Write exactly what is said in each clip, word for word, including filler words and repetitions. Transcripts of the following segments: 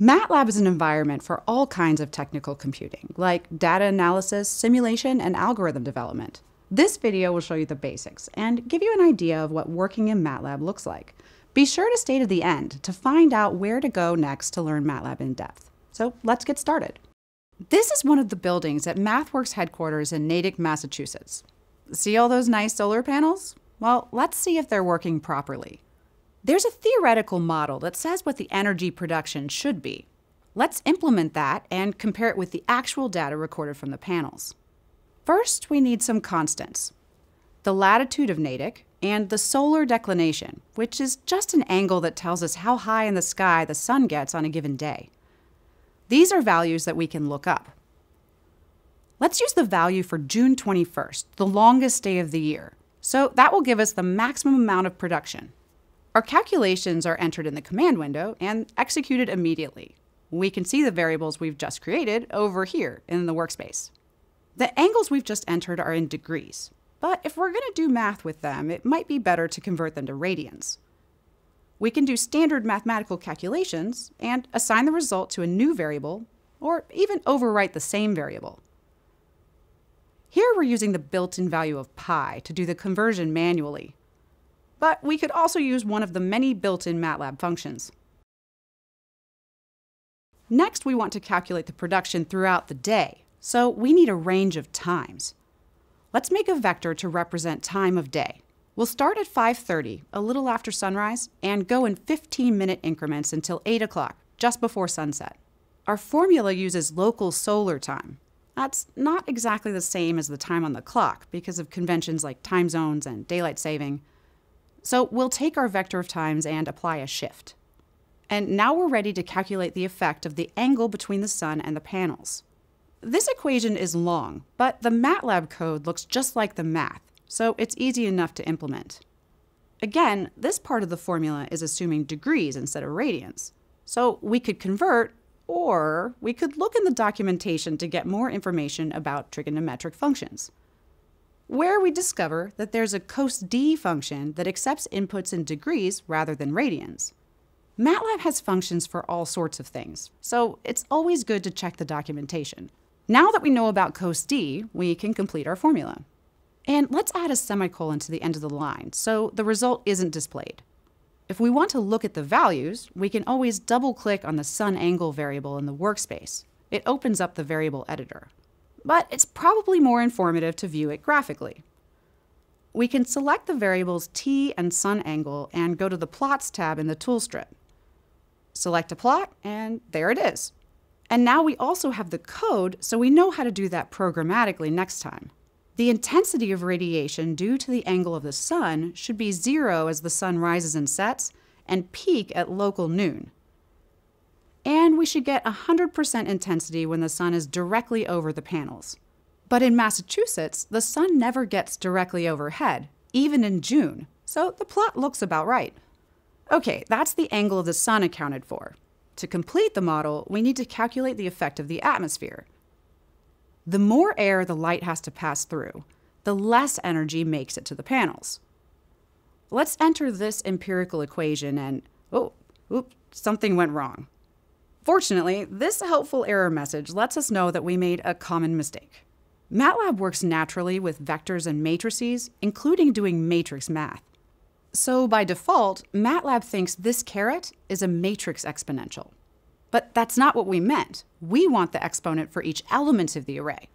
MATLAB is an environment for all kinds of technical computing, like data analysis, simulation, and algorithm development. This video will show you the basics and give you an idea of what working in MATLAB looks like. Be sure to stay to the end to find out where to go next to learn MATLAB in depth. So let's get started. This is one of the buildings at MathWorks headquarters in Natick, Massachusetts. See all those nice solar panels? Well, let's see if they're working properly. There's a theoretical model that says what the energy production should be. Let's implement that and compare it with the actual data recorded from the panels. First, we need some constants. The latitude of Natick and the solar declination, which is just an angle that tells us how high in the sky the sun gets on a given day. These are values that we can look up. Let's use the value for June twenty-first, the longest day of the year. So that will give us the maximum amount of production. Our calculations are entered in the command window and executed immediately. We can see the variables we've just created over here in the workspace. The angles we've just entered are in degrees, but if we're going to do math with them, it might be better to convert them to radians. We can do standard mathematical calculations and assign the result to a new variable, or even overwrite the same variable. Here we're using the built-in value of pi to do the conversion manually. But we could also use one of the many built-in MATLAB functions. Next, we want to calculate the production throughout the day, so we need a range of times. Let's make a vector to represent time of day. We'll start at five thirty, a little after sunrise, and go in fifteen minute increments until eight o'clock, just before sunset. Our formula uses local solar time. That's not exactly the same as the time on the clock because of conventions like time zones and daylight saving. So we'll take our vector of times and apply a shift. And now we're ready to calculate the effect of the angle between the sun and the panels. This equation is long, but the MATLAB code looks just like the math, so it's easy enough to implement. Again, this part of the formula is assuming degrees instead of radians. So we could convert, or we could look in the documentation to get more information about trigonometric functions, where we discover that there's a cosd function that accepts inputs in degrees rather than radians. MATLAB has functions for all sorts of things, so it's always good to check the documentation. Now that we know about cosd, we can complete our formula. And let's add a semicolon to the end of the line so the result isn't displayed. If we want to look at the values, we can always double-click on the sun angle variable in the workspace. It opens up the variable editor. But it's probably more informative to view it graphically. We can select the variables t and sun angle and go to the Plots tab in the tool strip. Select a plot, and there it is. And now we also have the code, so we know how to do that programmatically next time. The intensity of radiation due to the angle of the sun should be zero as the sun rises and sets, and peak at local noon. And we should get one hundred percent intensity when the sun is directly over the panels. But in Massachusetts, the sun never gets directly overhead, even in June, so the plot looks about right. Okay, that's the angle of the sun accounted for. To complete the model, we need to calculate the effect of the atmosphere. The more air the light has to pass through, the less energy makes it to the panels. Let's enter this empirical equation and, oh, oops, something went wrong. Fortunately, this helpful error message lets us know that we made a common mistake. MATLAB works naturally with vectors and matrices, including doing matrix math. So by default, MATLAB thinks this caret is a matrix exponential. But that's not what we meant. We want the exponent for each element of the array.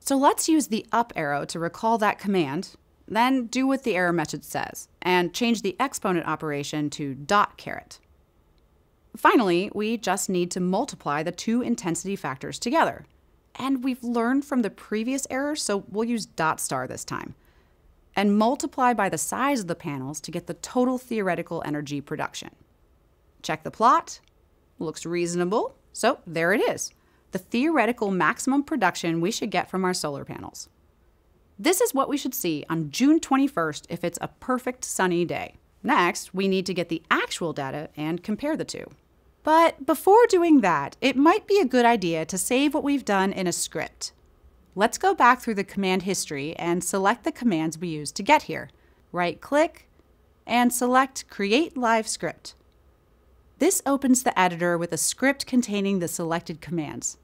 So let's use the up arrow to recall that command, then do what the error message says, and change the exponent operation to dot caret. Finally, we just need to multiply the two intensity factors together. And we've learned from the previous error, so we'll use dot star this time. And multiply by the size of the panels to get the total theoretical energy production. Check the plot. Looks reasonable. So there it is, the theoretical maximum production we should get from our solar panels. This is what we should see on June twenty-first if it's a perfect sunny day. Next, we need to get the actual data and compare the two. But before doing that, it might be a good idea to save what we've done in a script. Let's go back through the command history and select the commands we used to get here. Right-click and select Create Live Script. This opens the editor with a script containing the selected commands.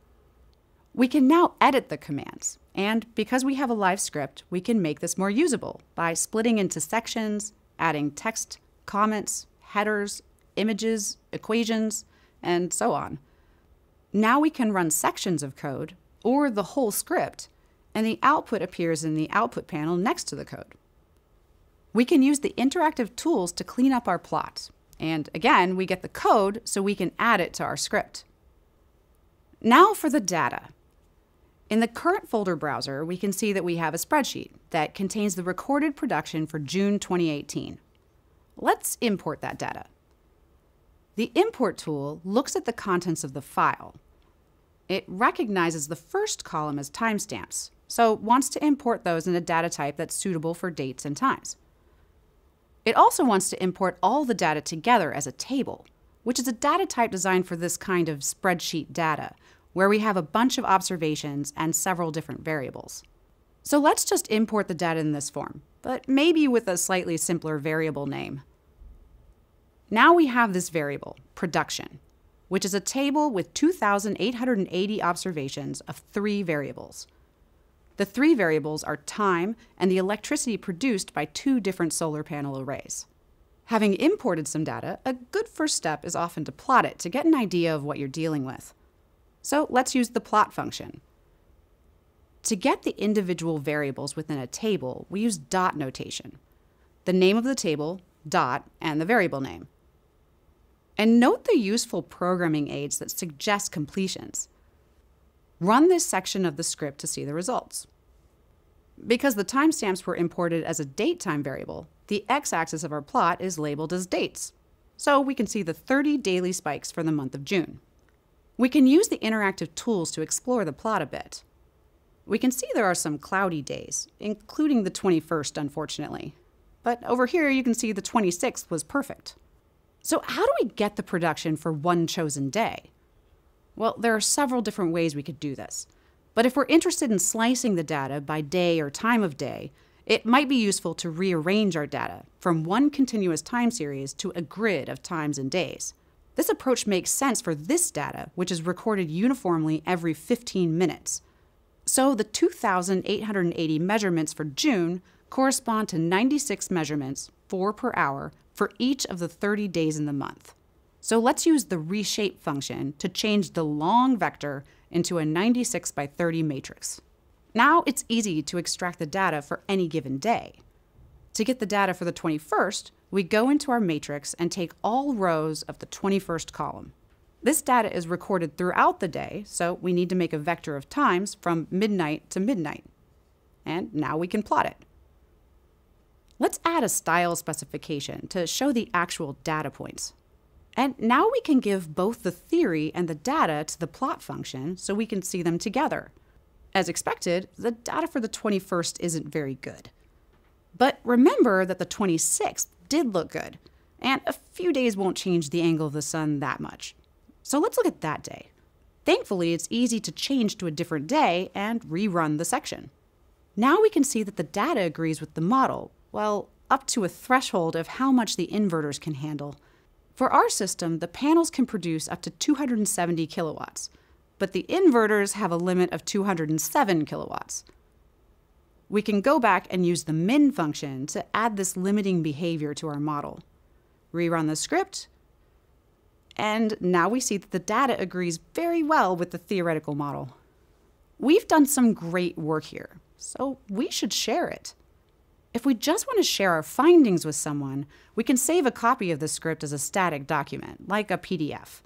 We can now edit the commands, and because we have a live script, we can make this more usable by splitting into sections, adding text, comments, headers, images, equations, and so on. Now we can run sections of code, or the whole script, and the output appears in the output panel next to the code. We can use the interactive tools to clean up our plot, and again, we get the code so we can add it to our script. Now for the data. In the current folder browser, we can see that we have a spreadsheet that contains the recorded production for June twenty eighteen. Let's import that data. The import tool looks at the contents of the file. It recognizes the first column as timestamps, so wants to import those in a data type that's suitable for dates and times. It also wants to import all the data together as a table, which is a data type designed for this kind of spreadsheet data, where we have a bunch of observations and several different variables. So let's just import the data in this form, but maybe with a slightly simpler variable name. Now we have this variable, production, which is a table with two thousand eight hundred eighty observations of three variables. The three variables are time and the electricity produced by two different solar panel arrays. Having imported some data, a good first step is often to plot it to get an idea of what you're dealing with. So let's use the plot function. To get the individual variables within a table, we use dot notation. The name of the table, dot, and the variable name. And note the useful programming aids that suggest completions. Run this section of the script to see the results. Because the timestamps were imported as a datetime variable, the x-axis of our plot is labeled as dates. So we can see the thirty daily spikes for the month of June. We can use the interactive tools to explore the plot a bit. We can see there are some cloudy days, including the twenty-first, unfortunately. But over here, you can see the twenty-sixth was perfect. So how do we get the production for one chosen day? Well, there are several different ways we could do this. But if we're interested in slicing the data by day or time of day, it might be useful to rearrange our data from one continuous time series to a grid of times and days. This approach makes sense for this data, which is recorded uniformly every fifteen minutes. So the two thousand eight hundred eighty measurements for June correspond to ninety-six measurements, four per hour, for each of the thirty days in the month. So let's use the reshape function to change the long vector into a ninety-six by thirty matrix. Now it's easy to extract the data for any given day. To get the data for the twenty-first, we go into our matrix and take all rows of the twenty-first column. This data is recorded throughout the day, so we need to make a vector of times from midnight to midnight. And now we can plot it. Let's add a style specification to show the actual data points. And now we can give both the theory and the data to the plot function so we can see them together. As expected, the data for the twenty-first isn't very good. But remember that the twenty-sixth did look good, and a few days won't change the angle of the sun that much. So let's look at that day. Thankfully, it's easy to change to a different day and rerun the section. Now we can see that the data agrees with the model, well, up to a threshold of how much the inverters can handle. For our system, the panels can produce up to two hundred seventy kilowatts, but the inverters have a limit of two hundred seven kilowatts. We can go back and use the min function to add this limiting behavior to our model. Rerun the script, and now we see that the data agrees very well with the theoretical model. We've done some great work here, so we should share it. If we just want to share our findings with someone, we can save a copy of the script as a static document, like a P D F.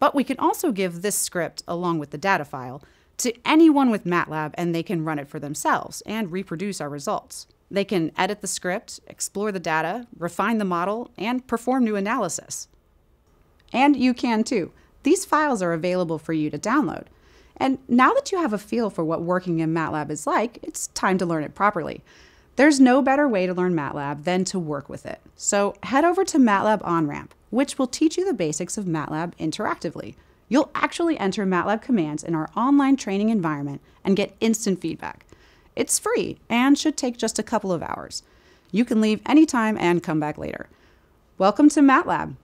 But we can also give this script, along with the data file, to anyone with MATLAB and they can run it for themselves and reproduce our results. They can edit the script, explore the data, refine the model, and perform new analysis. And you can too. These files are available for you to download. And now that you have a feel for what working in MATLAB is like, it's time to learn it properly. There's no better way to learn MATLAB than to work with it. So head over to MATLAB OnRamp, which will teach you the basics of MATLAB interactively. You'll actually enter MATLAB commands in our online training environment and get instant feedback. It's free and should take just a couple of hours. You can leave anytime and come back later. Welcome to MATLAB.